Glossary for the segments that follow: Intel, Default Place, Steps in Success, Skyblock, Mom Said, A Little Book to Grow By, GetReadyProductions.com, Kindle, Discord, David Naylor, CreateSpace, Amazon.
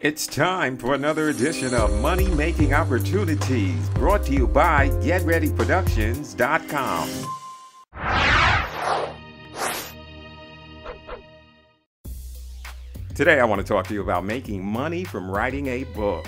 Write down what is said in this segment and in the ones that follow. It's time for another edition of Money Making Opportunities, brought to you by GetReadyProductions.com. Today I want to talk to you about making money from writing a book.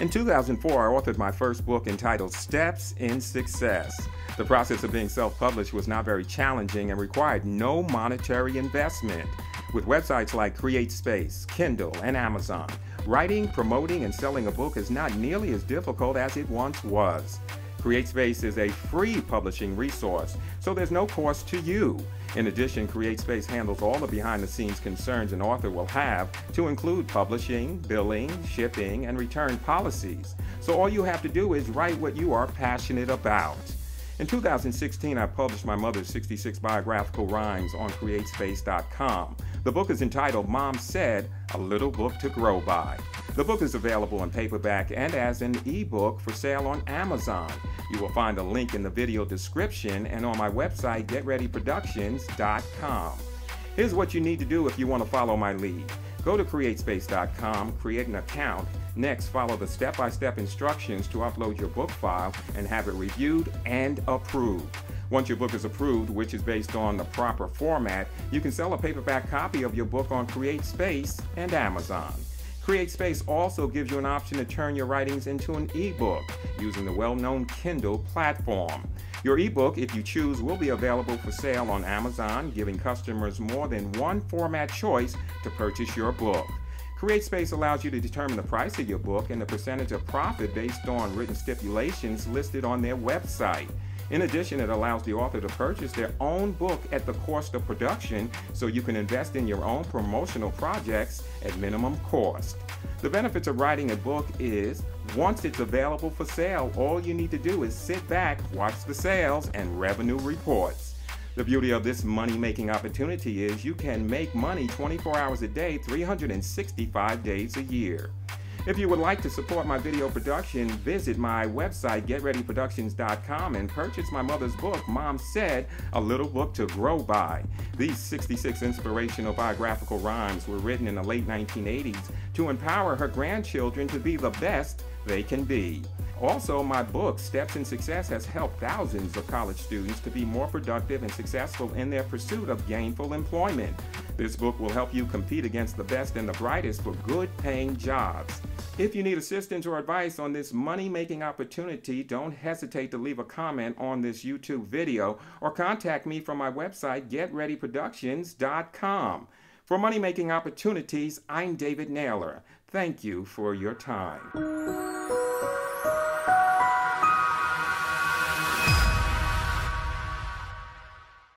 In 2004, I authored my first book entitled Steps in Success. The process of being self-published was not very challenging and required no monetary investment. With websites like CreateSpace, Kindle, and Amazon, writing, promoting, and selling a book is not nearly as difficult as it once was. CreateSpace is a free publishing resource, so there's no cost to you. In addition, CreateSpace handles all the behind-the-scenes concerns an author will have, to include publishing, billing, shipping, and return policies. So all you have to do is write what you are passionate about. In 2016, I published my mother's 66 biographical rhymes on CreateSpace.com. The book is entitled Mom Said, A Little Book to Grow By. The book is available in paperback and as an ebook for sale on Amazon. You will find a link in the video description and on my website, GetReadyProductions.com. Here's what you need to do if you want to follow my lead. Go to CreateSpace.com, create an account. Next, follow the step-by-step instructions to upload your book file and have it reviewed and approved. Once your book is approved, which is based on the proper format, you can sell a paperback copy of your book on CreateSpace and Amazon. CreateSpace also gives you an option to turn your writings into an ebook using the well-known Kindle platform. Your ebook, if you choose, will be available for sale on Amazon, giving customers more than one format choice to purchase your book. CreateSpace allows you to determine the price of your book and the percentage of profit based on written stipulations listed on their website. In addition, it allows the author to purchase their own book at the cost of production, so you can invest in your own promotional projects at minimum cost. The benefits of writing a book is, once it's available for sale, all you need to do is sit back, watch the sales and revenue reports. The beauty of this money-making opportunity is you can make money 24 hours a day, 365 days a year. If you would like to support my video production, visit my website, GetReadyProductions.com, and purchase my mother's book, Mom Said, A Little Book to Grow By. These 66 inspirational biographical rhymes were written in the late 1980s to empower her grandchildren to be the best they can be. Also, my book, Steps in Success, has helped thousands of college students to be more productive and successful in their pursuit of gainful employment. This book will help you compete against the best and the brightest for good-paying jobs. If you need assistance or advice on this money-making opportunity, don't hesitate to leave a comment on this YouTube video or contact me from my website, GetReadyProductions.com. For Money Making Opportunities, I'm David Naylor. Thank you for your time.